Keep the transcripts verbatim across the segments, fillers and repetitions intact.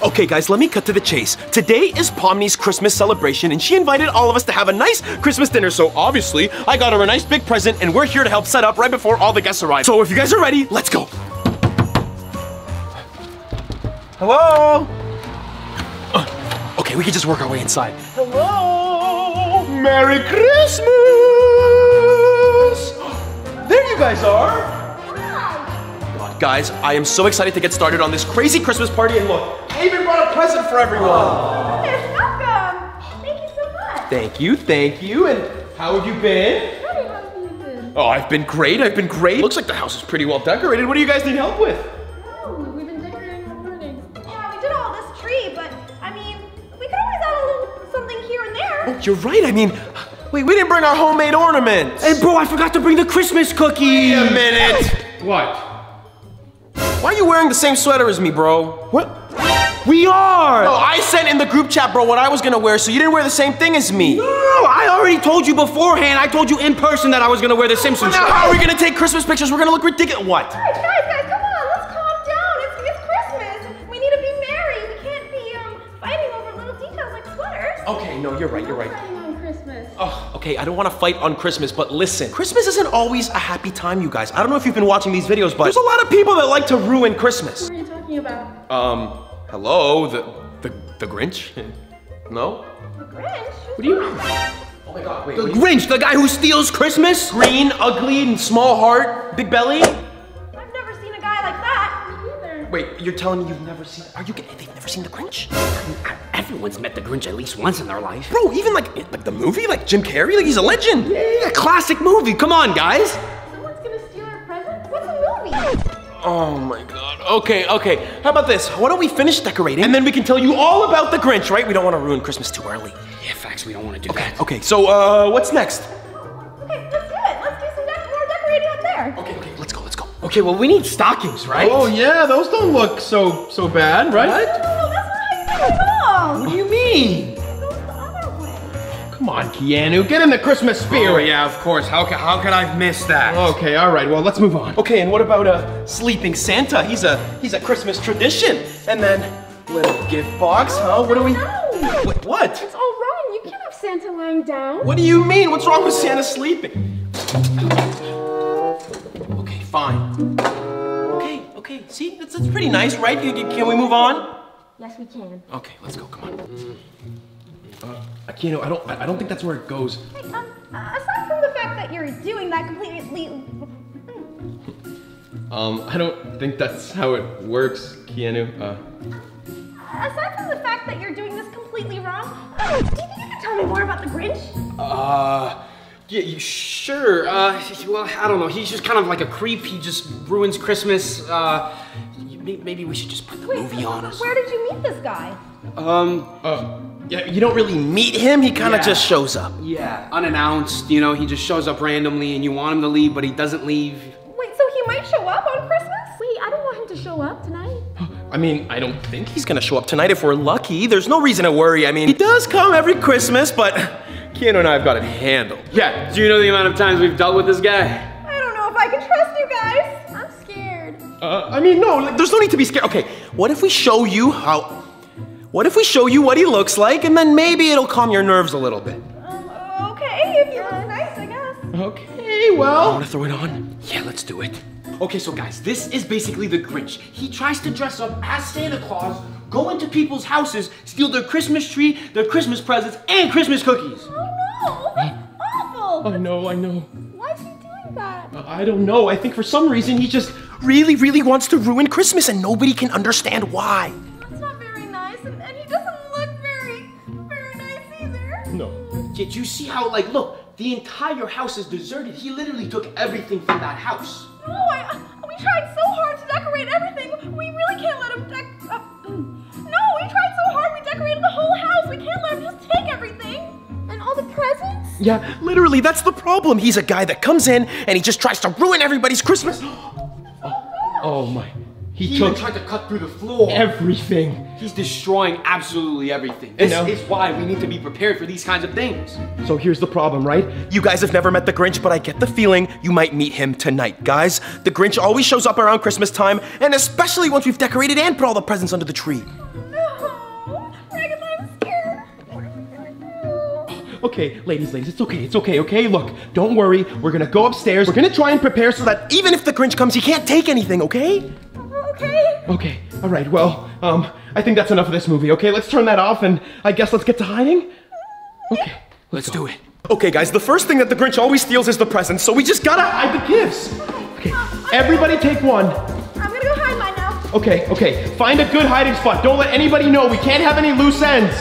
Okay guys, let me cut to the chase. Today is Pomni's Christmas celebration and she invited all of us to have a nice Christmas dinner, so obviously I got her a nice big present and we're here to help set up right before all the guests arrive. So if you guys are ready, let's go. Hello? Uh, okay, we can just work our way inside. Hello? Merry Christmas! There you guys are! God, guys, I am so excited to get started on this crazy Christmas party, and look, I even brought a present for everyone! Oh, you're welcome! Thank you so much! Thank you, thank you, and how have you been? How have you been? Oh, I've been great, I've been great. Looks like the house is pretty well decorated. What do you guys need help with? You're right, I mean, wait, we didn't bring our homemade ornaments. Hey, bro, I forgot to bring the Christmas cookies. Wait a minute. What? Why are you wearing the same sweater as me, bro? What? We are. No, I sent in the group chat, bro, what I was gonna wear, so you didn't wear the same thing as me. No, I already told you beforehand. I told you in person that I was gonna wear the Simpsons. Now, how are we gonna take Christmas pictures? We're gonna look ridiculous. What? Guys, guys, guys, come on, let's calm down. It's, it's Christmas. We need to be merry. We can't be um fighting over little details like sweaters. Okay, no, you're right, you're right. Oh, okay, I don't want to fight on Christmas, but listen. Christmas isn't always a happy time, you guys. I don't know if you've been watching these videos, but there's a lot of people that like to ruin Christmas. What are you talking about? Um, hello? The, the, the Grinch? No? The Grinch? What do you mean? Oh my God, wait. The Grinch, the guy who steals Christmas? Green, ugly, and small heart, big belly? I've never seen a guy like that. Me either. Wait, you're telling me you've never seen, are you, they've never seen the Grinch? I mean, I, Everyone's met the Grinch at least once in their life. Bro, even like like the movie, like Jim Carrey, like he's a legend. Yeah, yeah, classic movie, come on guys. Someone's gonna steal our present? What's a movie? Oh my God, okay, okay. How about this, why don't we finish decorating and then we can tell you all about the Grinch, right? We don't wanna ruin Christmas too early. Yeah, facts, we don't wanna do okay, that. Okay, so uh, what's next? Okay, let's do it, let's do some de more decorating up there. Okay, okay, let's go, let's go. Okay, well we need stockings, right? Oh yeah, those don't look so, so bad, right? What? What do you mean? Come on, Keanu, get in the Christmas spirit. Oh, yeah, of course. How can, how could I miss that? Okay, all right. Well, let's move on. Okay, and what about a uh, sleeping Santa? He's a he's a Christmas tradition. And then little gift box, huh? What do we? What, what? It's all wrong. You can't have Santa lying down. What do you mean? What's wrong with Santa sleeping? Okay, fine. Okay, okay. See, that's that's pretty nice, right? Can we move on? Yes, we can. Okay, let's go. Come on. Uh, I can't. I don't. I don't think that's where it goes. Hey, um, aside from the fact that you're doing that completely. um, I don't think that's how it works, Keanu. Uh, aside from the fact that you're doing this completely wrong, uh, do you think you can tell me more about the Grinch? Uh. Yeah, you, sure. Uh, well, I don't know. He's just kind of like a creep. He just ruins Christmas. Uh, maybe we should just put the Wait, movie on us. Where did you meet this guy? Um, uh, yeah, you don't really meet him. He kind of yeah. just shows up. Yeah, unannounced. You know, he just shows up randomly, and you want him to leave, but he doesn't leave. Wait, so he might show up on Christmas? Wait, I don't want him to show up tonight. I mean, I don't think he's gonna show up tonight if we're lucky. There's no reason to worry. I mean, he does come every Christmas, but Keanu and I have got it handled. Yeah, do you know the amount of times we've dealt with this guy? I don't know if I can trust you guys. I'm scared. Uh, I mean, no, like, there's no need to be scared. Okay, what if we show you how, what if we show you what he looks like and then maybe it'll calm your nerves a little bit? Um, okay, if you look nice, I guess. Okay, well. I wanna throw it on? Yeah, let's do it. Okay, so guys, this is basically the Grinch. He tries to dress up as Santa Claus, go into people's houses, steal their Christmas tree, their Christmas presents, and Christmas cookies. Oh no, that's awful. Oh no, I know. Why is he doing that? Uh, I don't know. I think for some reason he just really, really wants to ruin Christmas and nobody can understand why. That's not very nice, and, and he doesn't look very, very nice either. No. Did you see how, like, look, the entire house is deserted. He literally took everything from that house. No, I, uh, we tried so hard to decorate everything. We really can't let him dec- uh, No, we tried so hard. We decorated the whole house. We can't let him just take everything. And all the presents? Yeah, literally, that's the problem. He's a guy that comes in and he just tries to ruin everybody's Christmas. Oh, oh my. He, he took even tried to cut through the floor. Everything. He's destroying absolutely everything. This you know? is why we need to be prepared for these kinds of things. So here's the problem, right? You guys have never met the Grinch, but I get the feeling you might meet him tonight. Guys, the Grinch always shows up around Christmas time, and especially once we've decorated and put all the presents under the tree. No, Okay, ladies, ladies, it's okay, it's okay, okay? Look, don't worry, we're gonna go upstairs, we're gonna try and prepare so that even if the Grinch comes, he can't take anything, okay? Okay. Okay, all right, well, um, I think that's enough of this movie, okay? Let's turn that off and I guess let's get to hiding? Okay, let's, let's do it. Okay, guys, the first thing that the Grinch always steals is the presents, so we just gotta hide the gifts. Okay, everybody take one. I'm gonna go hide mine now. Okay, okay, find a good hiding spot. Don't let anybody know, we can't have any loose ends.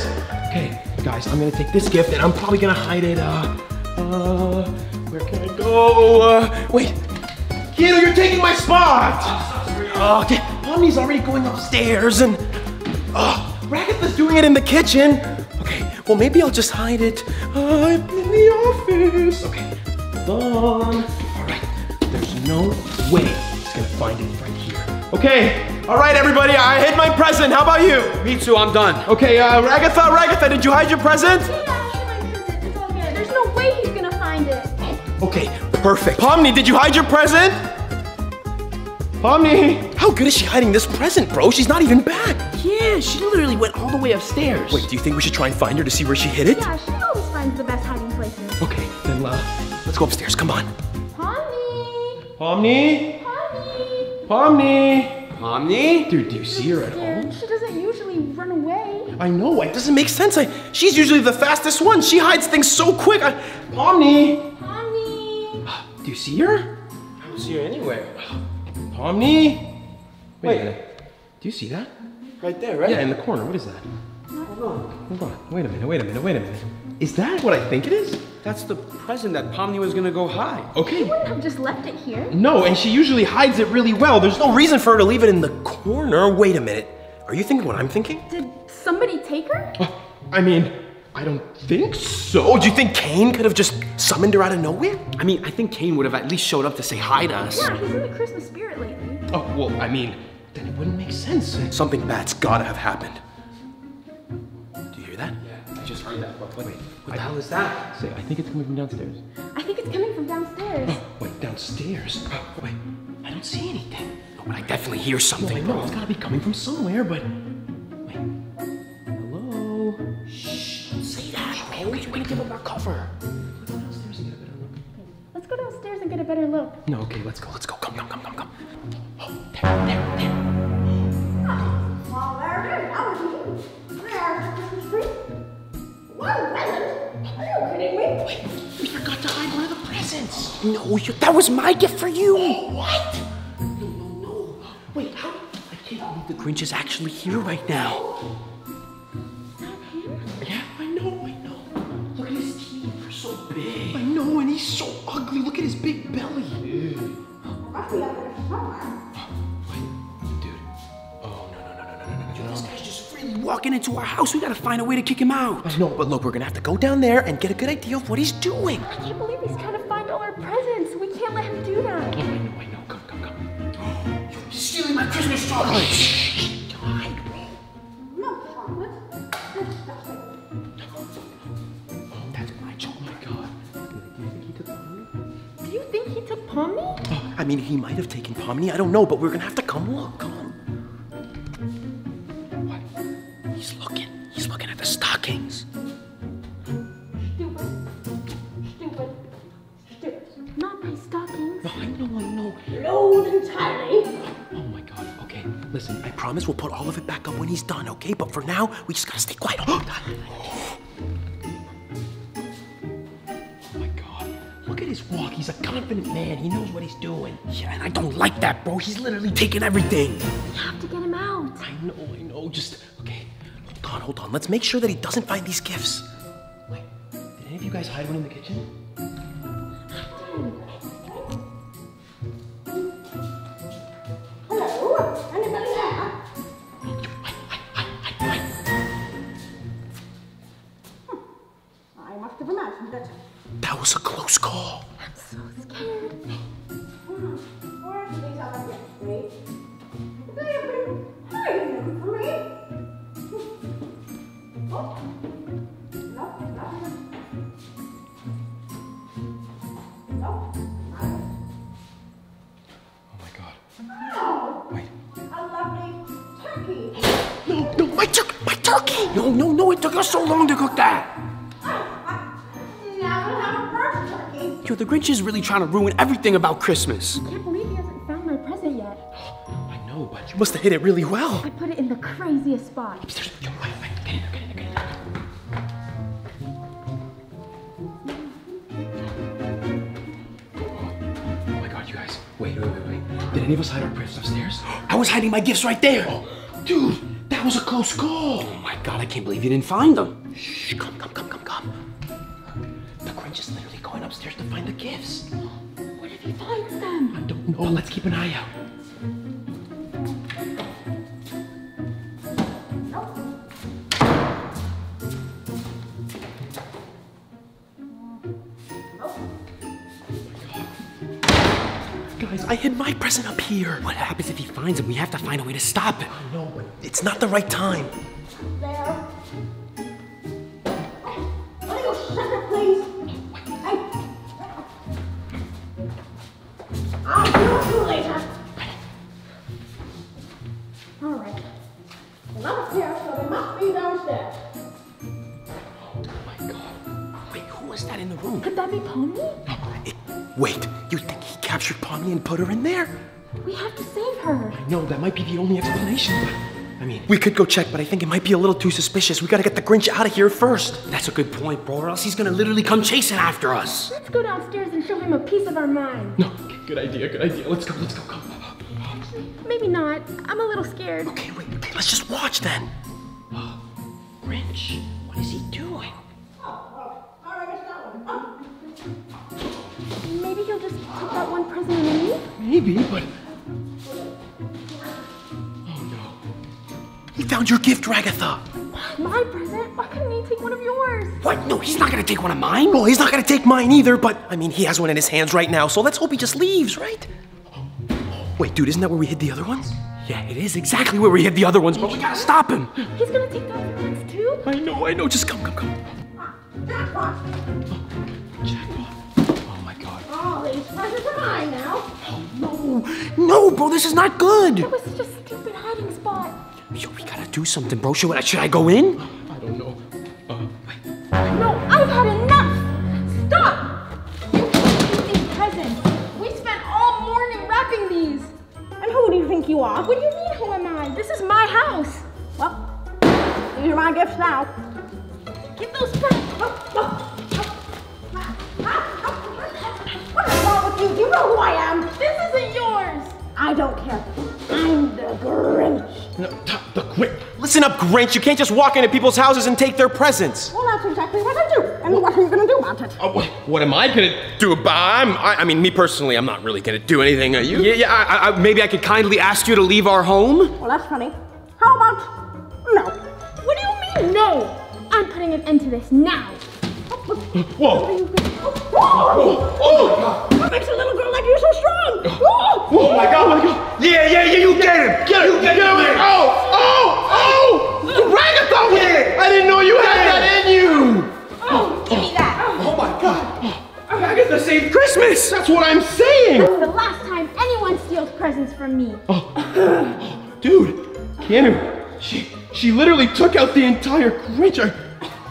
Okay. Guys, I'm gonna take this gift and I'm probably gonna hide it. Uh, uh, where can I go? Uh, wait, Keanu, you're taking my spot. Uh, okay, Pomni's already going upstairs and uh, Ragatha's doing it in the kitchen. Okay, well maybe I'll just hide it uh, in the office. Okay, hold on. All right, there's no way he's gonna find it right here. Okay. All right, everybody, I hid my present. How about you? Me too, I'm done. Okay, uh, Ragatha, Ragatha, did you hide your present? Yeah, I hid my present. It's all good. There's no way he's gonna find it. Okay, perfect. Pomni, did you hide your present? Pomni! How good is she hiding this present, bro? She's not even back. Yeah, she literally went all the way upstairs. Wait, do you think we should try and find her to see where she hid it? Yeah, she always finds the best hiding places. Okay, then uh, let's go upstairs, come on. Pomni! Pomni! Pomni! Pomni! Pomni? Dude, do you see her at all? She doesn't usually run away. I know, it doesn't make sense. I, she's usually the fastest one. She hides things so quick. I, Pomni! Pomni! Do you see her? I don't see her anywhere. Pomni! Wait, Wait a minute. Do you see that? Right there, right? Yeah, in the corner. What is that? Hold on. Hold on. Wait a minute, wait a minute, wait a minute. Is that what I think it is? That's the present that Pomni was gonna go hide. Okay. She wouldn't have just left it here. No, and she usually hides it really well. There's no reason for her to leave it in the corner. Wait a minute. Are you thinking what I'm thinking? Did somebody take her? Uh, I mean, I don't think so. Oh, do you think Kane could have just summoned her out of nowhere? I mean, I think Kane would have at least showed up to say hi to us. Yeah, he's in the Christmas spirit lately. Oh, well, I mean, then it wouldn't make sense. Something bad's gotta have happened. I just heard that. What, wait, what I, the hell is that? Say, I think it's coming from downstairs. I think it's coming from downstairs. Oh, wait, downstairs? Oh, wait, I don't see anything. Oh, but I definitely hear something. No, I know. It's gotta be coming from somewhere, but... Wait. Hello? Shh, don't say that. Okay, okay, okay, wait, give up our cover. Let's go downstairs and get a better look. Let's go downstairs and get a better look. No, okay, let's go, let's go. Come, come, come, come, come. Oh, there, there, there. Oh, well, there it is. Where is this tree? One present? Are you kidding me? Wait, we forgot to hide one of the presents. No, you, that was my gift for you. Oh, what? No, no, no. Wait, how? I can't believe the Grinch is actually here right now. Is that him? Yeah, I know, I know. Look at his teeth, they're so big. I know, and he's so ugly. Look at his big belly. Dude. Must be out there somewhere. Wait, dude. Oh, no, no, no, no, no, no, no. Dude, this guy's just walking into our house. We gotta find a way to kick him out. I know, but look, we're gonna have to go down there and get a good idea of what he's doing. I can't believe he's trying to find all our presents. We can't let him do that. Oh, I know, I know. Come, come, come. You're stealing my Christmas chocolate. Shh, hide, bro. No chocolate. Oh, that's my chocolate. Oh, my God. Do you think he took Pomni? Do you think he took Pomni? Oh, I mean, he might have taken Pomni. I don't know, but we're gonna have to come look. Come on. He's looking. He's looking at the stockings. Stupid. Stupid. Stupid. Not my stockings. No, I know, I know. Loathe entirely. Oh my God. Okay, listen, I promise we'll put all of it back up when he's done, okay? But for now, we just gotta stay quiet. Oh my God. Look at his walk. He's a confident man. He knows what he's doing. Yeah, and I don't like that, bro. He's literally taking everything. We have to get him out. I know, I know. Just, okay. Hold on, hold on. Let's make sure that he doesn't find these gifts. Wait, did any of you guys hide one in the kitchen? Hello? Anybody there? Hmm. I must have imagined that. That was a close call. I'm so scared. Where are these other gifts? They've been hiding from me. Oh. No, no, no. No. Oh my God. No. Wait. A lovely turkey. No, no, my turkey, my turkey! No, no, no, it took us so long to cook that. Oh, Yo, the Grinch is really trying to ruin everything about Christmas. I can't believe he hasn't found my present yet. I know, but you must have hit it really well. I put it in the craziest spot. Upstairs. Yo, wait, wait, get in there, get in there, get in there. Wait, wait, wait, wait. Did any of us hide our gifts upstairs? I was hiding my gifts right there. Oh, dude, that was a close call. Oh my God, I can't believe you didn't find them. Shh, come, come, come, come, come. The Grinch is literally going upstairs to find the gifts. What if he finds them? I don't know. Let's keep an eye out. I hid my present up here. What happens if he finds him? We have to find a way to stop it. I know, but it's not the right time. There. Oh, let me go shut up, please. I... I'll do it later. All right. Well, I'm upstairs, so they must be downstairs. Oh my God. Wait, who was that in the room? Could that be Pomni? It... Wait. You think he captured Pomni and put her in there? We have to save her. I know, that might be the only explanation, but I mean, we could go check, but I think it might be a little too suspicious. We gotta get the Grinch out of here first. That's a good point, bro, or else he's gonna literally come chasing after us. Let's go downstairs and show him a piece of our mind. No, okay, good idea, good idea. Let's go, let's go, come. Actually, maybe not. I'm a little scared. Okay, wait, okay, let's just watch then. Oh, Grinch, what is he doing? Maybe he'll just put that one present in me? Maybe, but... Oh no. He found your gift, Ragatha. My present? Why couldn't he take one of yours? What? No, he's not gonna take one of mine. Well, he's not gonna take mine either, but I mean, he has one in his hands right now, so let's hope he just leaves, right? Wait, dude, isn't that where we hid the other ones? Yeah, it is exactly where we hid the other ones, but we gotta stop him. He's gonna take the other ones too? I know, I know. Just come, come, come. Oh, jackpot. All these presents are mine now. Oh, no. No, bro, this is not good. That was such a stupid hiding spot. Yo, we gotta do something, bro. Should I, should I go in? I don't know. Uh, wait. No, I've had enough. Stop. You can't these presents. We spent all morning wrapping these. And who do you think you are? What do you mean, who am I? This is my house. Well, these are my gifts now. Get those presents. Oh, oh. You, you know who I am. This isn't yours. I don't care. I'm the Grinch. No, the Grinch. Listen up, Grinch. You can't just walk into people's houses and take their presents. Well, that's exactly what I do. And what, what are you gonna do about it? Oh, what, what am I gonna do about? I'm. I, I mean, me personally, I'm not really gonna do anything. Are you? Yeah, yeah. I, I, maybe I could kindly ask you to leave our home. Well, that's funny. How about no? What do you mean no? I'm putting an end to this now. Whoa! Oh, oh, oh. What makes a little girl like you so strong? Oh, oh my God, my God! Yeah, yeah, yeah! You get him! Get him! You get him! Oh, oh, oh! You Ragatha with it! I didn't know you had that in you! Oh, give me that! Oh my God! Ragatha saved Christmas! That's what I'm saying! That's the last time anyone steals presents from me. Oh, oh dude, Keanu, she she literally took out the entire Grinch. I,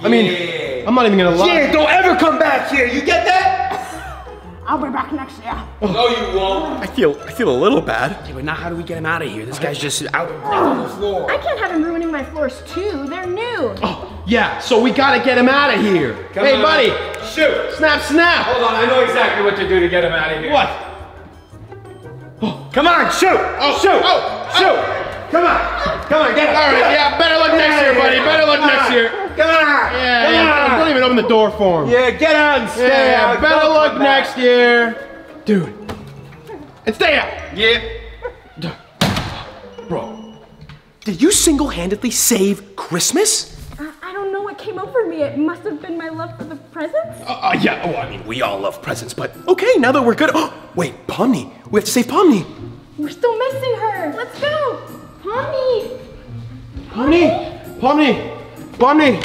I mean. Yeah. I'm not even gonna lie. Yeah, don't ever come back here. You get that? I'll be back next year. Oh. No, you won't. I feel, I feel a little bad. Okay, but now how do we get him out of here? This guy's just out on the floor. I can't have him ruining my floors too. They're new. Oh, yeah. So we gotta get him out of here. Come hey, on. buddy. Shoot. Snap, snap. Hold on. I know exactly what to do to get him out of here. What? Oh. Come on, shoot. Oh, shoot. Oh, shoot. Oh. Come on. Come on, get him. All right. Yeah. Better luck next year, buddy. Better luck next year. Come on! Yeah, Come yeah. On. Don't even open the door for him. Yeah, get out and stay yeah, out. Better luck next year. Dude. And stay out! Yeah. Bro, did you single-handedly save Christmas? Uh, I don't know what came over me. It must have been my love for the presents. Uh, uh, yeah, oh, I mean, we all love presents, but okay, now that we're good. Oh, wait, Pomni. We have to save Pomni. We're still missing her. Let's go. Pomni. Pomni. Pomni. Pomni!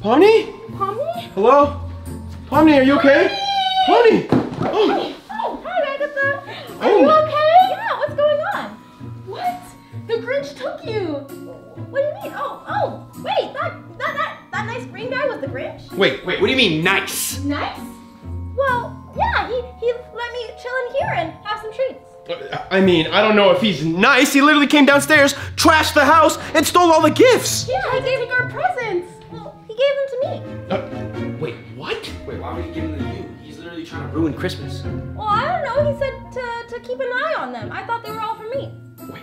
Pomni? Pomni? Hello? Pomni, are you okay? Pomni! Oh. oh, hi Ragatha! Are oh. you okay? Yeah, what's going on? What? The Grinch took you! What do you mean? Oh, oh, wait, that, that, that, that nice green guy was the Grinch? Wait, wait, what do you mean nice? Nice? Well, I mean, I don't know if he's nice. He literally came downstairs, trashed the house, and stole all the gifts. Yeah, I gave him our presents. Well, he gave them to me. Uh, wait, what? Wait, why would he give them to you? He's literally trying to ruin Christmas. Well, I don't know. He said to, to keep an eye on them. I thought they were all for me. Wait,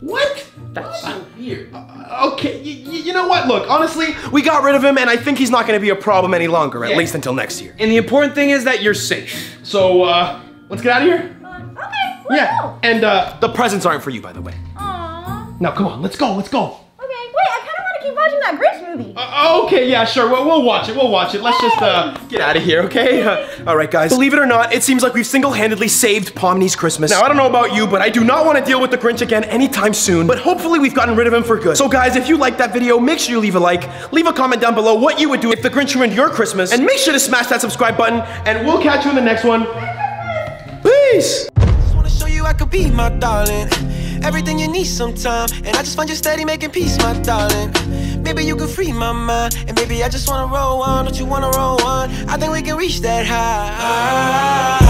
what? That's so weird. Uh, okay, y y you know what? Look, honestly, we got rid of him, and I think he's not going to be a problem any longer, at yeah. least until next year. And the important thing is that you're safe. So, uh, let's get out of here. Uh, okay, let's yeah. go. And uh, the presents aren't for you, by the way. Aww. Now, come on, let's go, let's go. Okay, wait, I kind of want to keep watching that Grinch movie. Uh, okay, yeah, sure, we'll, we'll watch it, we'll watch it. Let's hey. just uh, get out of here, okay? Uh, all right, guys, believe it or not, it seems like we've single-handedly saved Pomni's Christmas. Now, I don't know about you, but I do not want to deal with the Grinch again anytime soon, but hopefully we've gotten rid of him for good. So, guys, if you liked that video, make sure you leave a like, leave a comment down below what you would do if the Grinch ruined your Christmas, and make sure to smash that subscribe button, and we'll catch you in the next one. Peace. Just wanna show you I could be my darling. Everything you need sometime. And I just find you steady making peace, my darling. Maybe you could free my mind. And maybe I just wanna roll on. Don't you wanna roll on? I think we can reach that high.